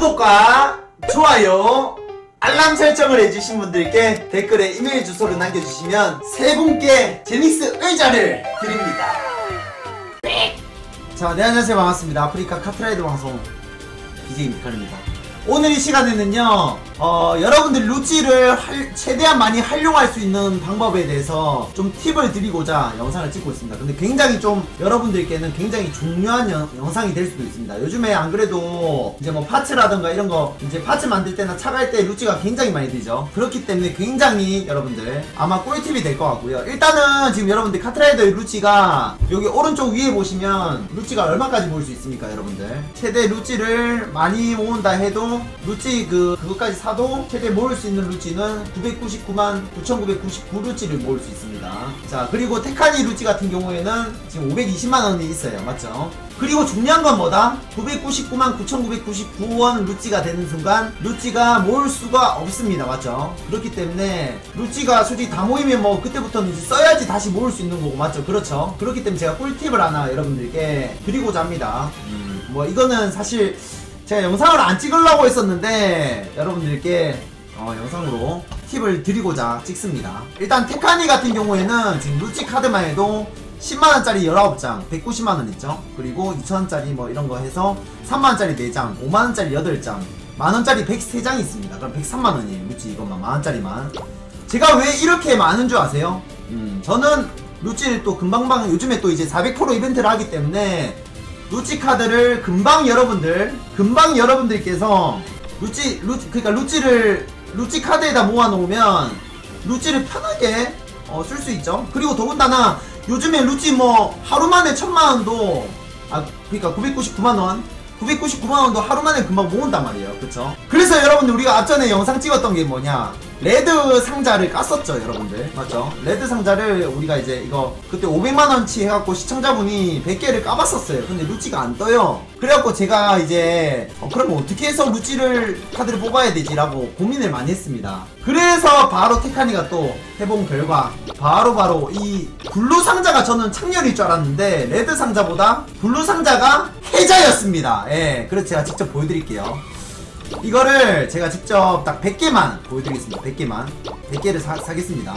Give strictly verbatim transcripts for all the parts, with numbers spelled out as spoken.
구독과 좋아요, 알람 설정을 해주신 분들께 댓글에 이메일 주소를 남겨주시면 세 분께 제닉스 의자를 드립니다. 자, 네, 안녕하세요. 반갑습니다. 아프리카 카트라이더 방송 비제이 미칼입니다. 오늘 이 시간에는요, 어, 여러분들 루찌를 할, 최대한 많이 활용할 수 있는 방법에 대해서 좀 팁을 드리고자 영상을 찍고 있습니다. 근데 굉장히 좀 여러분들께는 굉장히 중요한 여, 영상이 될 수도 있습니다. 요즘에 안 그래도 이제 뭐 파츠라든가 이런 거, 이제 파츠 만들 때나 차갈 때 루찌가 굉장히 많이 들죠. 그렇기 때문에 굉장히 여러분들 아마 꿀팁이 될 것 같고요. 일단은 지금 여러분들 카트라이더의 루찌가 여기 오른쪽 위에 보시면 루찌가 얼마까지 모을 수 있습니까, 여러분들? 최대 루찌를 많이 모은다 해도 루찌 그, 그것까지 사 도 최대 모을 수 있는 루찌는 구백구십구만 구천구백구십구 루찌를 모을 수 있습니다. 자, 그리고 테카니 루찌 같은 경우에는 지금 오백이십만 원이 있어요. 맞죠? 그리고 중요한 건 뭐다? 구백구십구만 구천구백구십구 원 루찌가 되는 순간 루찌가 모을 수가 없습니다. 맞죠? 그렇기 때문에 루찌가 솔직히 다 모이면 뭐 그때부터는 이제 써야지 다시 모을 수 있는 거고. 맞죠? 그렇죠? 그렇기 때문에 제가 꿀팁을 하나 여러분들께 드리고자 합니다. 음, 뭐 이거는 사실 제가 영상을 안 찍으려고 했었는데 여러분들께 어, 영상으로 팁을 드리고자 찍습니다. 일단 테카니 같은 경우에는 지금 루찌 카드만 해도 십만 원짜리 열아홉 장 백구십만 원 있죠. 그리고 이천 원짜리 뭐 이런거 해서 삼만 원짜리 네 장 오만 원짜리 여덟 장 만 원짜리 백삼 장 있습니다. 그럼 백삼만 원이에요 루찌 이것만, 만 원짜리만. 제가 왜 이렇게 많은 줄 아세요? 음, 저는 루찌를 또 금방방 요즘에 또 이제 사백 퍼센트 이벤트를 하기 때문에 루찌 카드를 금방 여러분들, 금방 여러분들께서 루찌, 루찌, 그러니까 루찌를, 루찌 카드에다 모아놓으면 루찌를 편하게 어, 쓸 수 있죠. 그리고 더군다나 요즘에 루찌 뭐 하루만에 천만 원도, 아, 그러니까 구백구십구만 원, 구백구십구만 원도 하루만에 금방 모은단 말이에요. 그쵸? 그래서 여러분들 우리가 앞전에 영상 찍었던 게 뭐냐? 레드 상자를 깠었죠, 여러분들. 맞죠? 레드 상자를 우리가 이제 이거 그때 오백만 원치 해갖고 시청자분이 백 개를 까봤었어요. 근데 루찌가 안 떠요. 그래갖고 제가 이제 어, 그럼 어떻게 해서 루찌를 카드를 뽑아야 되지라고 고민을 많이 했습니다. 그래서 바로 테카니가 또 해본 결과 바로바로 바로 이 블루 상자가 저는 창렬일 줄 알았는데 레드 상자보다 블루 상자가 해자였습니다. 예, 그래서 제가 직접 보여드릴게요. 이거를 제가 직접 딱 백 개만 보여드리겠습니다. 백 개만 백 개를 사, 사겠습니다.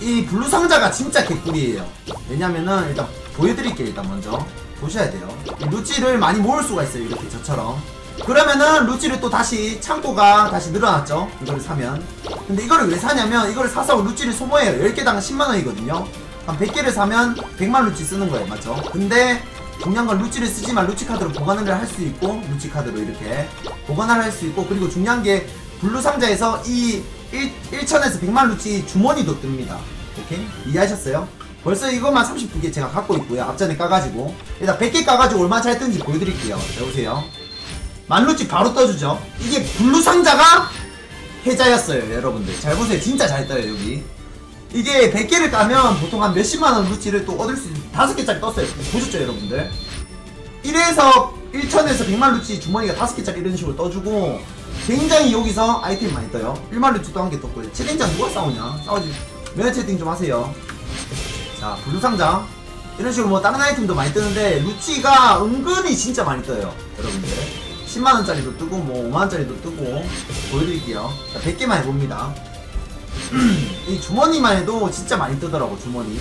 이 블루 상자가 진짜 개꿀이에요. 왜냐면은 일단 보여드릴게요. 일단 먼저 보셔야 돼요. 루찌를 많이 모을 수가 있어요. 이렇게 저처럼. 그러면은 루찌를 또 다시 창고가 다시 늘어났죠. 이걸 사면. 근데 이거를 왜 사냐면 이걸 사서 루찌를 소모해요. 열 개당 십만 원이거든요 한 백 개를 사면 백만 루찌 쓰는 거예요. 맞죠? 근데 중요한 건 루찌를 쓰지만 루찌 카드로 보관을 할 수 있고, 루찌 카드로 이렇게 보관을 할 수 있고, 그리고 중요한 게 블루 상자에서 이 일, 천에서 백만 루찌 주머니도 뜹니다. 오케이? 이해하셨어요? 벌써 이것만 삼십구 개 제가 갖고 있고요. 앞전에 까가지고. 일단 백 개 까가지고 얼마나 잘 뜬지 보여드릴게요. 여보세요? 만 루찌 바로 떠주죠? 이게 블루 상자가 해자였어요, 여러분들. 잘 보세요. 진짜 잘 떠요, 여기. 이게 백 개를 까면 보통 한 몇십만원 루치를 또 얻을 수 있는 다섯 개짜리 떴어요. 보셨죠, 여러분들? 일에서 일 천에서 백만 루치 주머니가 다섯 개짜리 이런 식으로 떠주고 굉장히 여기서 아이템 많이 떠요. 일만 루치도 한 개 떴고요. 채팅장 누가 싸우냐? 싸우지. 매너 채팅 좀 하세요. 자, 블루 상자. 이런 식으로 뭐 다른 아이템도 많이 뜨는데 루치가 은근히 진짜 많이 떠요, 여러분들. 십만 원짜리도 뜨고 뭐 오만 원짜리도 뜨고 보여드릴게요. 자, 백 개만 해봅니다. 이 주머니만 해도 진짜 많이 뜨더라고. 주머니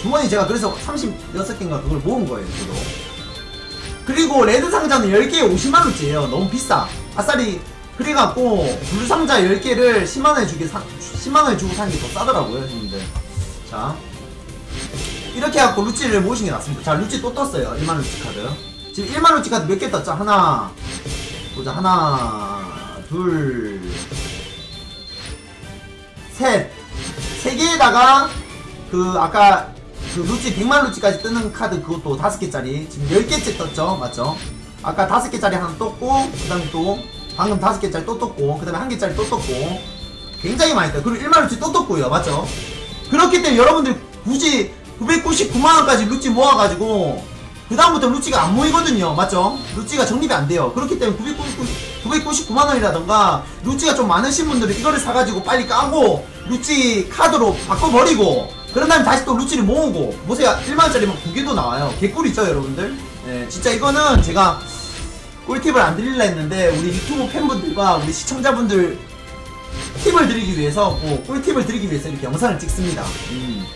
주머니 제가 그래서 삼십육 개인가 그걸 모은 거예요, 저도. 그리고 레드 상자는 열 개에 오십만 원짜리예요 너무 비싸 아싸리. 그래갖고 블루 상자 열 개를 십만 원에 주게 사, 십만 원에 주고 사는 게 더 싸더라고요, 형님들. 자, 이렇게 해갖고 루찌를 모으신 게 낫습니다. 자, 루찌 또 떴어요. 일만 루찌 카드. 지금 일만 루찌 카드 몇 개 떴죠? 하나 보자. 하나 둘 셋! 세 개에다가 그 아까 그 루찌 백만 루찌까지 뜨는 카드 그것도 다섯 개짜리 지금 열 개째 떴죠. 맞죠? 아까 다섯 개짜리 하나 떴고 그 다음에 또 방금 다섯 개짜리 또 떴고 그 다음에 한 개짜리 또 떴고 굉장히 많이 떠요. 그리고 일만 루찌 또 떴고요. 맞죠? 그렇기 때문에 여러분들 굳이 구백구십구만 원까지 루찌 모아가지고 그 다음부터 루찌가 안 모이거든요. 맞죠? 루찌가 정립이 안 돼요. 그렇기 때문에 구백구십구만 원이라던가 루찌가 좀 많으신 분들은 이거를 사가지고 빨리 까고 루찌 카드로 바꿔버리고 그런 다음에 다시 또 루찌를 모으고. 보세요, 일만 원짜리 막 두 개도 나와요. 개꿀이죠, 여러분들? 예, 진짜 이거는 제가 꿀팁을 안 드리려 했는데 우리 유튜브 팬분들과 우리 시청자분들 팁을 드리기 위해서 뭐 꿀팁을 드리기 위해서 이렇게 영상을 찍습니다. 음.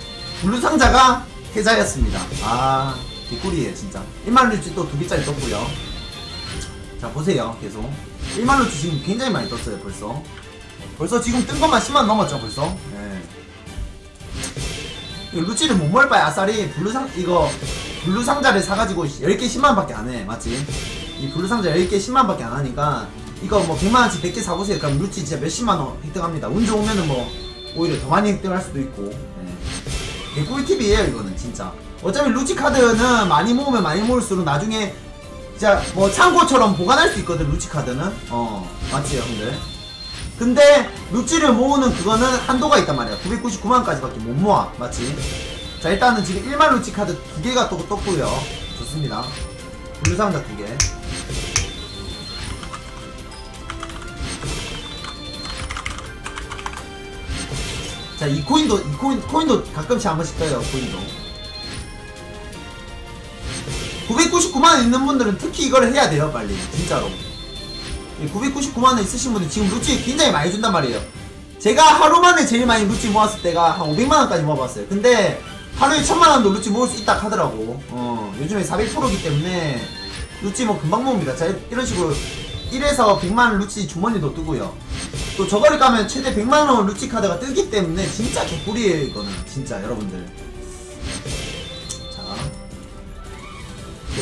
블루 상자가 해자였습니다. 아 개꿀이에요 진짜. 일만 루치 또 두 개짜리 떴고요. 자 보세요 계속 일만 루치 지금 굉장히 많이 떴어요. 벌써 벌써 지금 뜬 것만 십만 넘었죠 벌써. 네. 루치를 못 먹을 바야 아싸리. 블루 상 이거 블루 상자를 사가지고 열 개 십만밖에 안 해 맞지? 이 블루 상자 열 개 십만밖에 안 하니까 이거 뭐 백만원씩 백 개 사보세요. 그럼 루치 진짜 몇십만원 획득합니다. 운 좋으면은 뭐 오히려 더 많이 획득할 수도 있고. 네. 이게 꿀팁이에요 이거는 진짜. 어차피 루치 카드는 많이 모으면 많이 모을수록 나중에 진짜 뭐 창고처럼 보관할 수 있거든 루치 카드는. 어 맞지 여러분들? 근데 루치를 모으는 그거는 한도가 있단 말이야. 구백구십구만까지 밖에 못 모아 맞지? 자 일단은 지금 일만 루치 카드 두 개가 또 떴고요. 좋습니다. 블루 상자 두 개. 자 이 코인도 이 코인 코인도 가끔씩 한 번씩 떠요. 코인도 구백구십구만 원 있는 분들은 특히 이걸 해야 돼요 빨리 진짜로. 구백구십구만 원 있으신 분들 지금 루치 굉장히 많이 준단 말이에요. 제가 하루만에 제일 많이 루치 모았을 때가 한 오백만 원까지 모아봤어요. 근데 하루에 천만 원도 루치 모을 수 있다 하더라고. 어 요즘에 사백 퍼센트이기 때문에 루치 뭐 금방 모읍니다. 자 이런 식으로 일에서 백만 원 루치 주머니도 뜨고요. 또 저거를 까면 최대 백만 원 루치 카드가 뜨기 때문에 진짜 개꿀이에요 이거는 진짜 여러분들. 자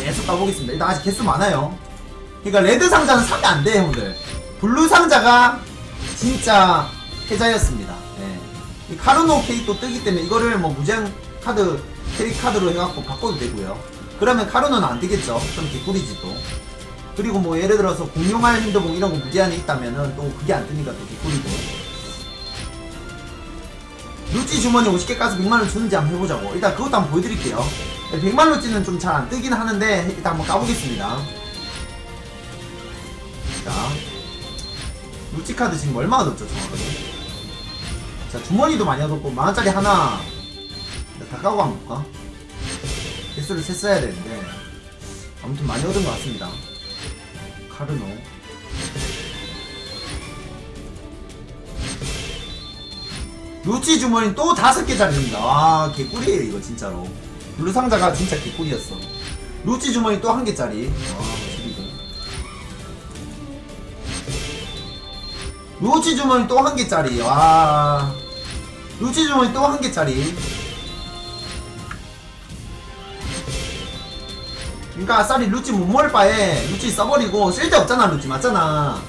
계속 까보겠습니다. 일단 아직 개수 많아요. 그러니까 레드 상자는 사면 안 돼 형들. 블루 상자가 진짜 해자였습니다. 예. 이 카르노 캐릭터 뜨기 때문에 이거를 뭐 무제한 카드 캐릭 카드로 해갖고 바꿔도 되고요. 그러면 카르노는 안 되겠죠. 그럼 개꿀이지 또. 그리고 뭐 예를 들어서 공룡알 힌더봉 이런 거 무제한이 있다면은 또 그게 안 뜨니까 또 개꿀이고. 루치 주머니 오십 개 까서 백만 원 주는지 한번 해보자고. 일단 그것도 한번 보여드릴게요. 백만 루치는 좀 잘 안 뜨긴 하는데 일단 한번 까보겠습니다. 자 루치 카드 지금 얼마나 넣었죠 정확하게. 자 주머니도 많이 넣었고 만원짜리 하나 다 까고 한번 볼까? 개수를 세 써야 되는데 아무튼 많이 얻은 것 같습니다. 카르노 루치 주머니 또 다섯 개짜리 됩니다. 와 개꿀이에요 이거 진짜로. 블루 상자가 진짜 개꿀이었어. 루치 주머니 또 한 개짜리. 와. 루치 주머니 또 한 개짜리. 와 루치 주머니 또 한 개짜리. 그니까 아싸리 루치 못 모을 바에 루치 써버리고 쓸데없잖아 루치 맞잖아.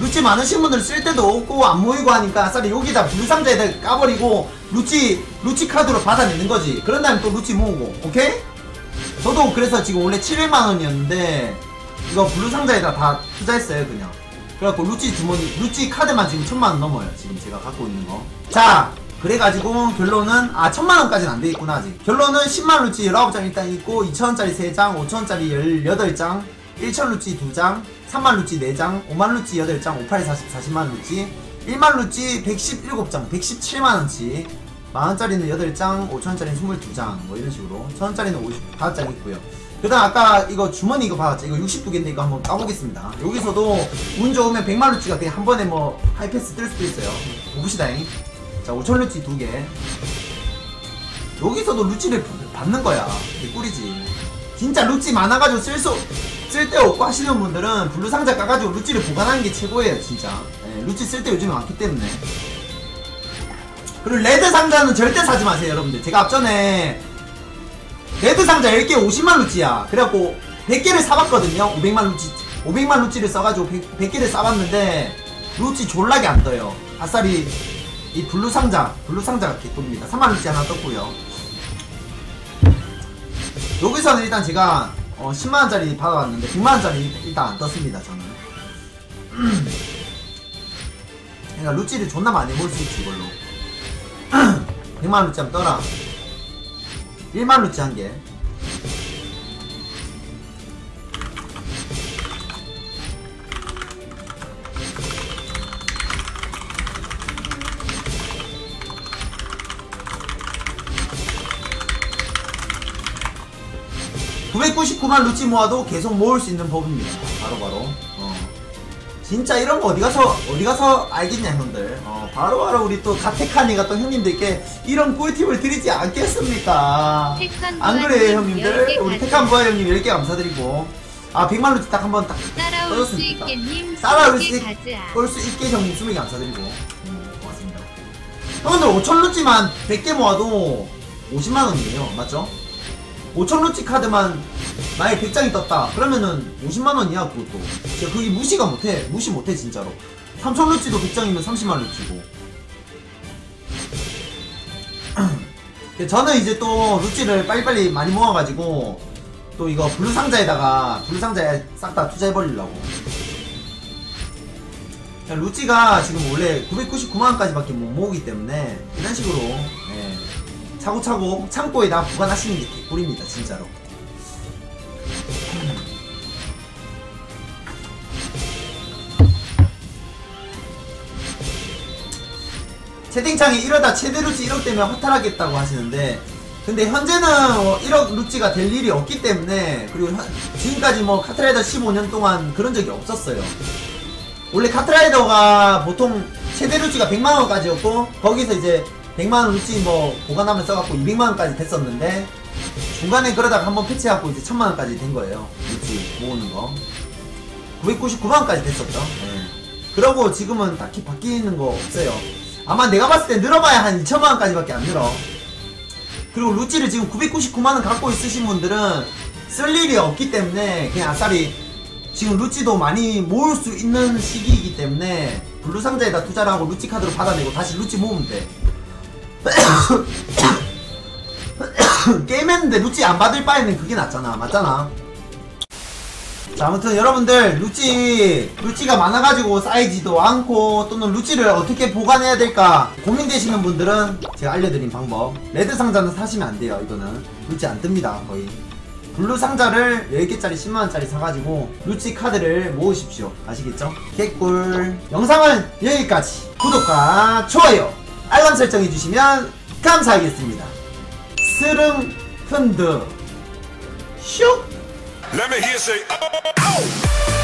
루치 많으신 분들 쓸데도 없고 안 모이고 하니까 아싸리 여기다 불상자에다 까버리고 루치 루치 카드로 받아내는 거지. 그런 다음에 또 루치 모으고. 오케이? 저도 그래서 지금 원래 칠백만 원이었는데 이거 블루 상자에다 다 투자했어요 그냥. 그래갖고 루치 주머니 루치 카드만 지금 천만 원 넘어요 지금 제가 갖고 있는 거. 자 그래가지고 결론은 아 천만 원까지는 안 되겠구나 아직. 결론은 십만 루치 열아홉 장 일단 있고 이천 원짜리 세 장 오천 원짜리 열여덟 장 천 루치 두 장 삼만 루치 네 장 오만 루치 여덟 장 오팔 사십 사십만 루치 일만 루치 백십칠 장 백십칠만 원치 만 원짜리는 여덟 장 오천 원짜리는 이십이 장 뭐 이런식으로 천 원짜리는 오십오 장 있고요. 그 다음 아까 이거 주머니 이거 받았죠. 이거 육십이 개인데 이거 한번 까보겠습니다. 여기서도 운 좋으면 백만 루치가 그냥 한 번에 뭐 하이패스 뜰 수도 있어요. 보시다잉. 자 오천 루치 두 개. 여기서도 루치를 받는 거야. 이게 꿀이지 진짜. 루치 많아가지고 쓸수 쓸데없고 하시는 분들은 블루 상자 까가지고 루치를 보관하는 게 최고예요 진짜. 예, 루치 쓸데 요즘에 많기 때문에. 그리고 레드 상자는 절대 사지 마세요 여러분들. 제가 앞전에 레드 상자 열 개 오십만 루치야. 그래갖고 백 개를 사봤거든요. 오백만 루치 오백만 루치를 써가지고 백 개를 사봤는데 루치 졸라게 안 떠요. 아싸리 이 블루 상자 블루 상자가 개꿀입니다. 삼만 루치 하나 떴고요. 여기서는 일단 제가 어, 십만 원짜리 받아왔는데 백만 원짜리 일단 안 떴습니다 저는. 그러니까 루치를 존나 많이 모을 수 있지 이걸로. 백만 루치 한번 떠라. 일만 루치 한 개. 구백구십구만 루치 모아도 계속 모을 수 있는 법입니다. 바로바로 바로. 어. 진짜 이런 거 어디가서 어디가서 알겠냐 형들. 어, 바로바로 우리 또 가테카니가 또 형님들께 이런 꿀팁을 드리지 않겠습니까? 안 그래요 형님들? 우리 테칸부아 형님 열 개 감사드리고, 아 백만 루트 딱 한번 딱 떠줬습니다. 따라올 수 있게 형님 스무 개 감사드리고. 음, 고맙습니다 형들. 오천 루트만 백 개 모아도 오십만 원이에요 맞죠? 오천 루트 카드만 만약에 백 장이 떴다 그러면은 오십만 원이야 그것도. 진짜 그게 무시가 못해. 무시 못해 진짜로. 삼천 루트도 백 장이면 삼십만 루트고 저는 이제 또 루트를 빨리빨리 많이 모아가지고 또 이거 블루 상자에다가 블루 상자에 싹 다 투자해버리려고. 루트가 지금 원래 구백구십구만 원까지밖에 못 모으기 때문에 이런 식으로 네. 차고차고 창고에다 보관하시는 게 개꿀입니다 진짜로. 채팅창에 이러다 최대 루치 일억 되면 허탈하겠다고 하시는데, 근데 현재는 일억 루치가 될 일이 없기 때문에, 그리고 현, 지금까지 뭐 카트라이더 십오 년 동안 그런 적이 없었어요. 원래 카트라이더가 보통 최대 루치가 백만 원까지였고 거기서 이제 백만 원 루치 뭐 보관하면 써갖고 이백만 원까지 됐었는데, 중간에 그러다가 한번 패치해갖고 이제 천만 원까지 된 거예요. 루치 모으는 거 구백구십구만 원까지 됐었죠. 네. 그러고 지금은 딱히 바뀌는 거 없어요. 아마 내가 봤을 때 늘어봐야 한 이천만 원까지 밖에 안 늘어. 그리고 루치를 지금 구백구십구만 원 갖고 있으신 분들은 쓸 일이 없기 때문에 그냥 아싸리 지금 루치도 많이 모을 수 있는 시기이기 때문에 블루 상자에다 투자를 하고 루치 카드로 받아내고 다시 루치 모으면 돼. 게임했는데 루치 안 받을 바에는 그게 낫잖아. 맞잖아. 자, 아무튼 여러분들 루치 루치가 많아가지고 쌓이지도 않고 또는 루치를 어떻게 보관해야 될까 고민되시는 분들은 제가 알려드린 방법. 레드 상자는 사시면 안 돼요. 이거는 루치 안 뜹니다 거의. 블루 상자를 열 개짜리 십만 원짜리 사가지고 루치 카드를 모으십시오. 아시겠죠? 개꿀. 영상은 여기까지. 구독과 좋아요 알람 설정해주시면 감사하겠습니다. 스릉 흔드 슉. Let me hear say, oh, oh, oh.